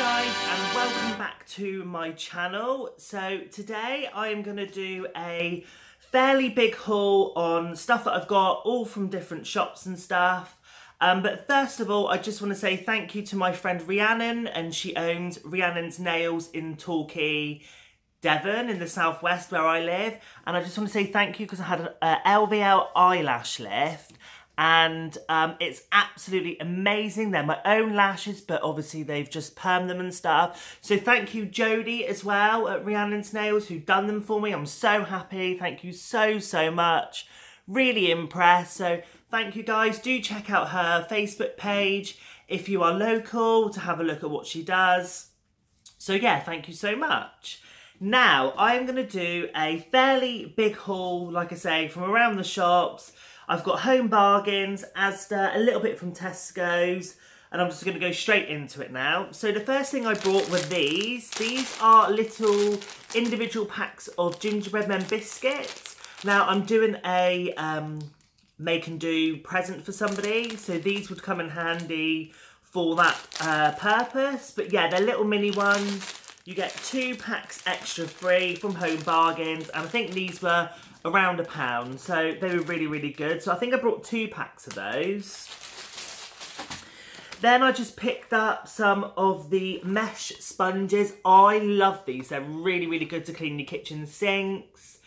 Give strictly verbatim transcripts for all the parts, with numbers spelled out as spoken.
guys, and welcome back to my channel. So today I am going to do a fairly big haul on stuff that I've got all from different shops and stuff. Um, but first of all, I just want to say thank you to my friend Rhiannon, and she owns Rhiannon's Nails in Torquay, Devon, in the southwest where I live. And I just want to say thank you because I had an L V L eyelash lift, and um, it's absolutely amazing. They're my own lashes, but obviously they've just permed them and stuff. So thank you, Jodie, as well at Rhiannon's Nails, who done them for me. I'm so happy. Thank you so, so much. Really impressed. So thank you guys. Do check out her Facebook page if you are local to have a look at what she does. So yeah, thank you so much. Now, I'm going to do a fairly big haul, like I say, from around the shops. I've got Home Bargains, Asda, a little bit from Tesco's, and I'm just going to go straight into it now. So the first thing I brought were these. These are little individual packs of gingerbread men biscuits. Now, I'm doing a um, make and do present for somebody, so these would come in handy for that uh, purpose. But yeah, they're little mini ones. You get two packs extra free from Home Bargains, and I think these were around a pound, so they were really, really good. So I think I brought two packs of those. Then I just picked up some of the mesh sponges. I love these. They're really, really good to clean your kitchen sinks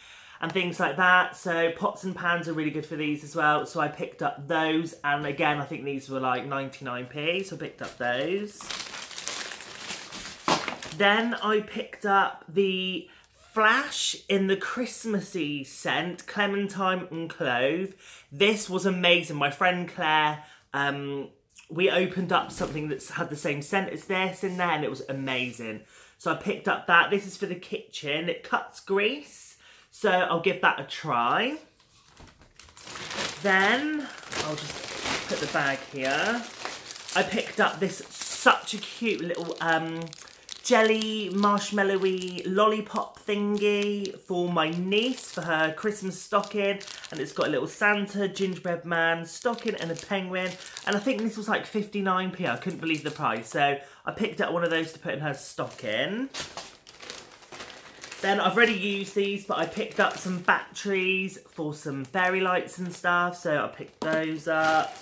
and things like that. So pots and pans are really good for these as well. So I picked up those, and again, I think these were like ninety-nine p, so I picked up those. Then I picked up the Flash in the Christmassy scent, Clementine and Clove. This was amazing. My friend Claire, um, we opened up something that's had the same scent as this in there, and it was amazing. So I picked up that. This is for the kitchen. It cuts grease, so I'll give that a try. Then I'll just put the bag here. I picked up this, such a cute little... Um, jelly marshmallowy lollipop thingy for my niece for her Christmas stocking, and it's got a little Santa, gingerbread man stocking and a penguin, and I think this was like fifty-nine p. I couldn't believe the price, so I picked up one of those to put in her stocking. Then I've already used these, but I picked up some batteries for some fairy lights and stuff, so I picked those up.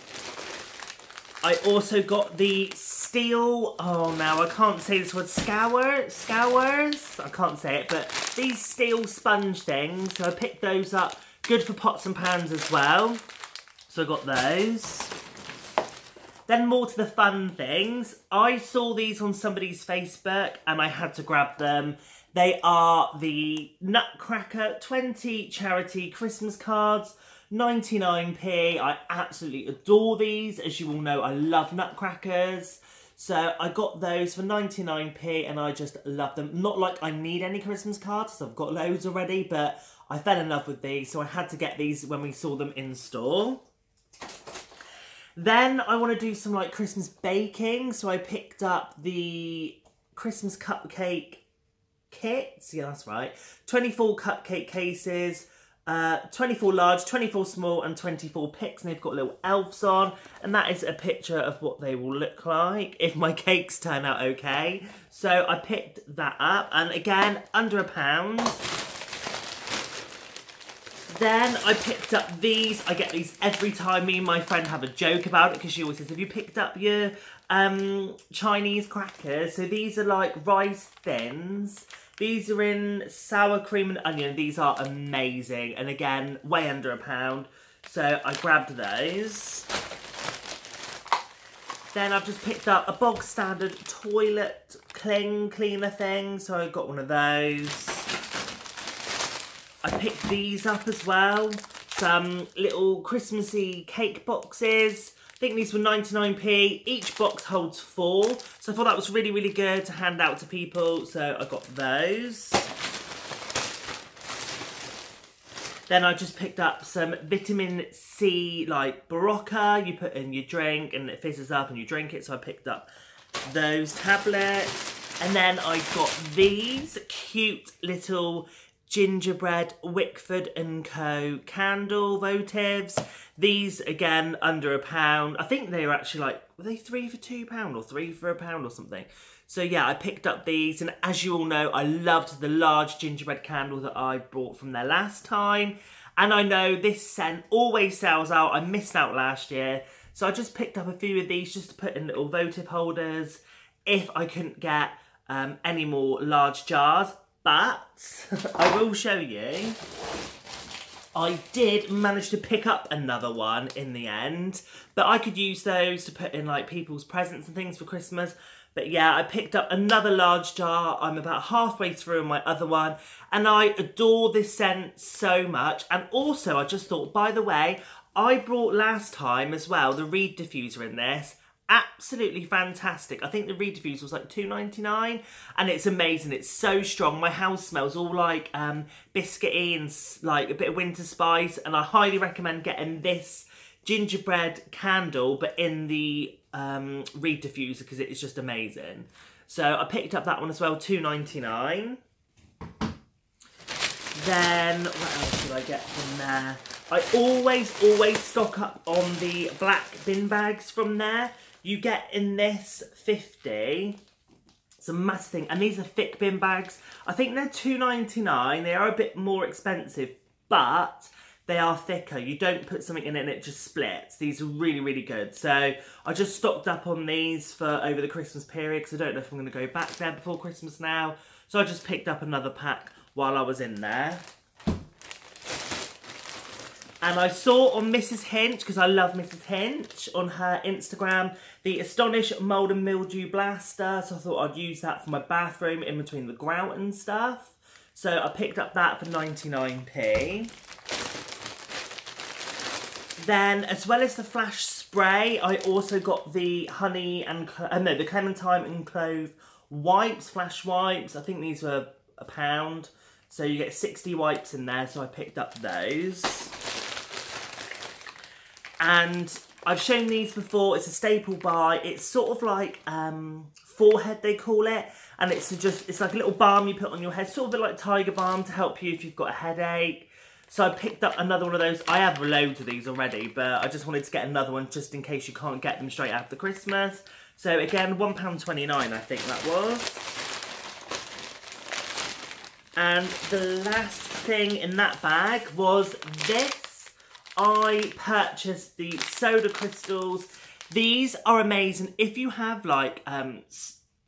I also got the steel, oh now I can't say this word, scour, scours, I can't say it, but these steel sponge things, so I picked those up, good for pots and pans as well, so I got those. Then more to the fun things, I saw these on somebody's Facebook and I had to grab them. They are the Nutcracker twenty charity Christmas cards, ninety-nine p. I absolutely adore these. As you all know, I love nutcrackers. So I got those for ninety-nine p and I just love them. Not like I need any Christmas cards, so I've got loads already, but I fell in love with these, so I had to get these when we saw them in store. Then I want to do some like Christmas baking, so I picked up the Christmas cupcake kits. Yeah, that's right. twenty-four cupcake cases. Uh, twenty-four large, twenty-four small, and twenty-four picks, and they've got little elves on, and that is a picture of what they will look like if my cakes turn out okay. So I picked that up, and again, under a pound. Then I picked up these. I get these every time. Me and my friend have a joke about it because she always says, have you picked up your um, Chinese crackers? So these are like rice thins. These are in sour cream and onion. These are amazing. And again, way under a pound. So I grabbed those. Then I've just picked up a bog standard toilet cling cleaner thing. So I got one of those. I picked these up as well. Some little Christmassy cake boxes. I think these were ninety-nine p. Each box holds four, so I thought that was really, really good to hand out to people, so I got those. Then I just picked up some vitamin C, like Barocca. You put in your drink and it fizzes up and you drink it, so I picked up those tablets. And then I got these cute little gingerbread Wickford and Co candle votives. These again under a pound. I think they were actually like were they three for two pound or three for a pound or something? So yeah, I picked up these, and as you all know, I loved the large gingerbread candle that I bought from there last time. And I know this scent always sells out. I missed out last year. So I just picked up a few of these just to put in little votive holders if I couldn't get um, any more large jars. But I will show you, I did manage to pick up another one in the end, but I could use those to put in like people's presents and things for Christmas. But yeah, I picked up another large jar. I'm about halfway through my other one, and I adore this scent so much. And also I just thought, by the way, I brought last time as well the reed diffuser in this. Absolutely fantastic. I think the reed diffuser was like two ninety-nine, and it's amazing. It's so strong. My house smells all like um, biscuity and like a bit of winter spice, and I highly recommend getting this gingerbread candle but in the um, reed diffuser because it is just amazing. So I picked up that one as well, two ninety-nine. Then what else did I get from there? I always, always stock up on the black bin bags from there. You get in this fifty. It's a massive thing. And these are thick bin bags. I think they're two ninety-nine. They are a bit more expensive, but they are thicker. You don't put something in it and it just splits. These are really, really good. So I just stocked up on these for over the Christmas period because I don't know if I'm going to go back there before Christmas now. So I just picked up another pack while I was in there. And I saw on Missus Hinch, because I love Missus Hinch, on her Instagram, the Astonish Mould and Mildew Blaster. So I thought I'd use that for my bathroom in between the grout and stuff. So I picked up that for ninety-nine p. Then, as well as the Flash spray, I also got the honey and, uh, no, the Clementine and Clove wipes, Flash wipes. I think these were a pound. So you get sixty wipes in there. So I picked up those. And I've shown these before. It's a staple buy. It's sort of like um, forehead, they call it. And it's just, it's like a little balm you put on your head, sort of a bit like tiger balm to help you if you've got a headache. So I picked up another one of those. I have loads of these already, but I just wanted to get another one just in case you can't get them straight after Christmas. So again, one pound twenty-nine, I think that was. And the last thing in that bag was this. I purchased the soda crystals. These are amazing. If you have like, um,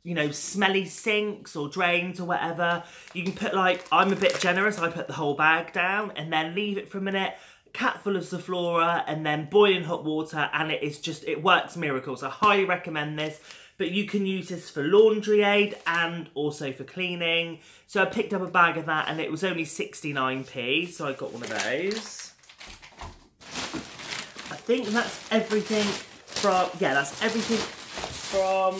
you know, smelly sinks or drains or whatever, you can put like, I'm a bit generous, I put the whole bag down and then leave it for a minute, cap full of Zoflora and then boiling hot water, and it is just, it works miracles. I highly recommend this, but you can use this for laundry aid and also for cleaning. So I picked up a bag of that and it was only sixty-nine p, so I got one of those. I think that's everything from, yeah, that's everything from,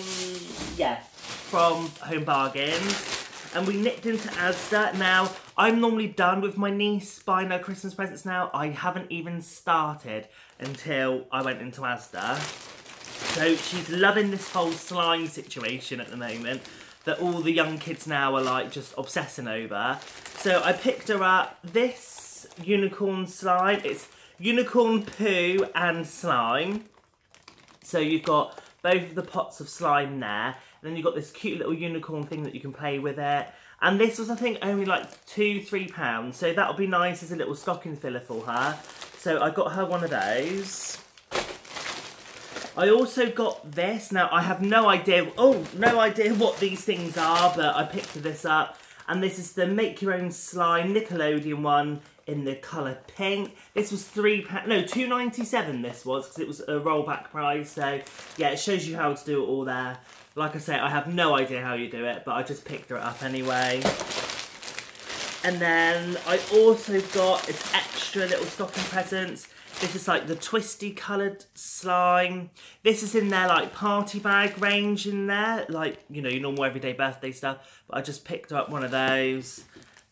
yeah, from Home Bargains. And we nipped into Asda. Now, I'm normally done with my niece buying her Christmas presents now. I haven't even started until I went into Asda. So she's loving this whole slime situation at the moment that all the young kids now are like just obsessing over. So I picked her up this unicorn slime. It's unicorn poo and slime. So you've got both of the pots of slime there, and then you've got this cute little unicorn thing that you can play with it. And this was, I think, only like two three pounds, so that'll be nice as a little stocking filler for her. So I got her one of those. I also got this. Now I have no idea oh no idea what these things are, but I picked this up, and this is the make your own slime Nickelodeon one in the colour pink. This was three pounds, no, two ninety-seven this was, because it was a rollback price. So yeah, it shows you how to do it all there. Like I say, I have no idea how you do it, but I just picked it up anyway. And then I also got an extra little stocking presents. This is like the twisty coloured slime. This is in their like party bag range in there, like, you know, your normal everyday birthday stuff. But I just picked up one of those.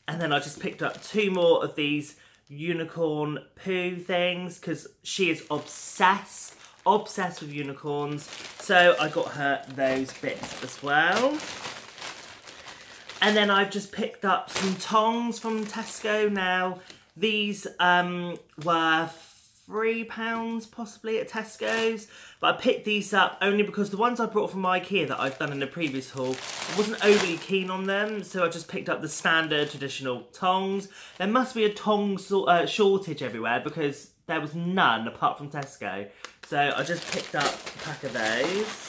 And then I just picked up two more of these unicorn poo things because she is obsessed, obsessed with unicorns. So I got her those bits as well. And then I've just picked up some tongs from Tesco. Now, these um, were three pounds possibly at Tesco's, but I picked these up only because the ones I brought from Ikea that I've done in the previous haul, I wasn't overly keen on them, so I just picked up the standard traditional tongs. There must be a tong so uh, shortage everywhere because there was none apart from Tesco, so I just picked up a pack of those.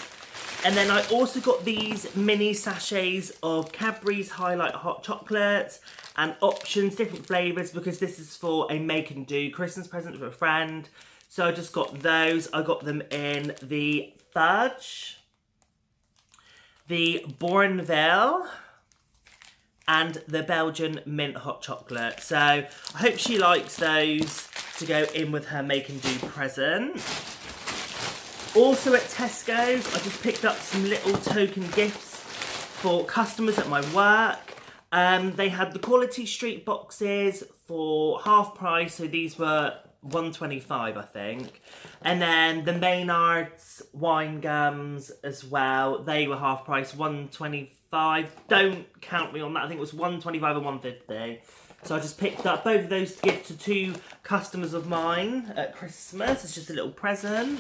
And then I also got these mini sachets of Cadbury's Highlight Hot Chocolates and options, different flavours, because this is for a make and do Christmas present for a friend. So I just got those. I got them in the fudge, the Bourneville, and the Belgian Mint Hot Chocolate. So I hope she likes those to go in with her make and do present. Also at Tesco's, I just picked up some little token gifts for customers at my work. Um, they had the Quality Street boxes for half price, so these were one twenty-five, I think. And then the Maynard's wine gums as well. They were half price, one twenty-five. Don't count me on that. I think it was one twenty-five and one fifty. So I just picked up both of those to give to two customers of mine at Christmas. It's just a little present.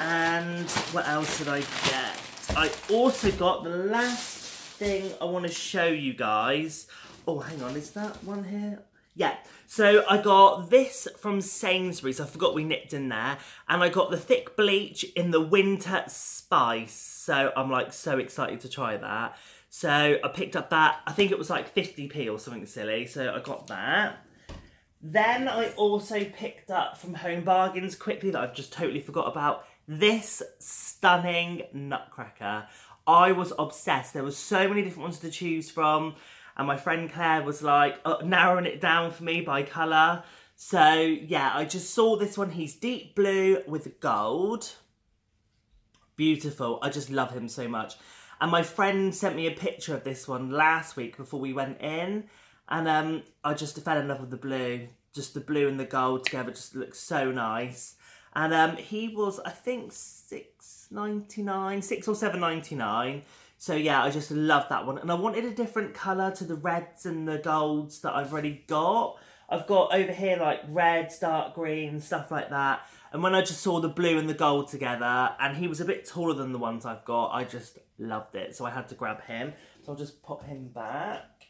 And what else did I get? I also got the last thing I want to show you guys. Oh, hang on, is that one here? Yeah, so I got this from Sainsbury's. I forgot we nipped in there. And I got the thick bleach in the winter spice. So I'm like so excited to try that. So I picked up that. I think it was like fifty p or something silly. So I got that. Then I also picked up from Home Bargains quickly that I've just totally forgot about. This stunning Nutcracker. I was obsessed. There were so many different ones to choose from. And my friend Claire was like, oh, narrowing it down for me by colour. So, yeah, I just saw this one. He's deep blue with gold. Beautiful. I just love him so much. And my friend sent me a picture of this one last week before we went in. And um, I just fell in love with the blue. Just the blue and the gold together just looks so nice. And um, he was, I think, six ninety-nine, six or seven ninety-nine. So yeah, I just love that one. And I wanted a different colour to the reds and the golds that I've already got. I've got over here like reds, dark greens, stuff like that. And when I just saw the blue and the gold together, and he was a bit taller than the ones I've got, I just loved it. So I had to grab him. So I'll just pop him back.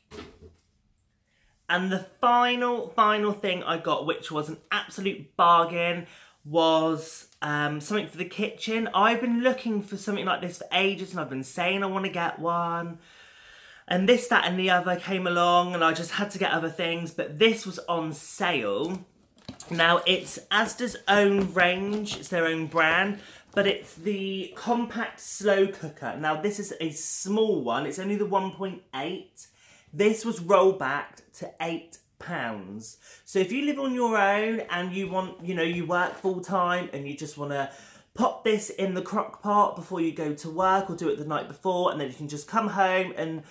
And the final, final thing I got, which was an absolute bargain, was um, something for the kitchen. I've been looking for something like this for ages and I've been saying I want to get one. And this, that and the other came along and I just had to get other things. But this was on sale. Now it's Asda's own range. It's their own brand. But it's the compact slow cooker. Now this is a small one. It's only the one point eight. This was roll backed to eight pounds. So if you live on your own and you want, you know, you work full time and you just want to pop this in the crock pot before you go to work or do it the night before, and then you can just come home and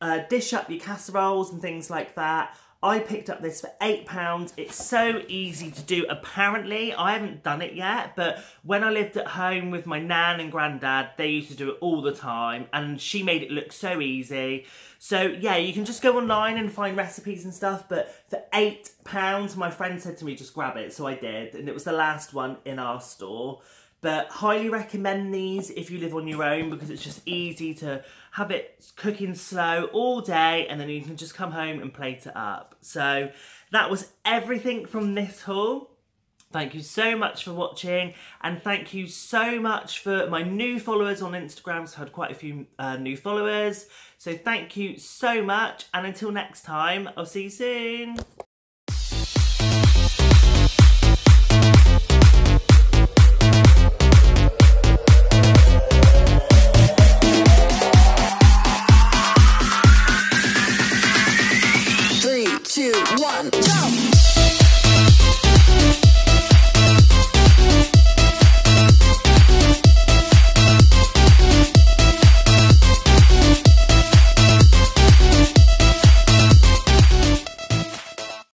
uh, dish up your casseroles and things like that. I picked up this for eight pounds. It's so easy to do. Apparently, I haven't done it yet, but when I lived at home with my nan and granddad, they used to do it all the time, and she made it look so easy. So yeah, you can just go online and find recipes and stuff, but for eight pounds, my friend said to me, just grab it, so I did, and it was the last one in our store. But highly recommend these if you live on your own because it's just easy to have it cooking slow all day and then you can just come home and plate it up. So that was everything from this haul. Thank you so much for watching and thank you so much for my new followers on Instagram. So I had quite a few uh, new followers. So thank you so much and until next time, I'll see you soon.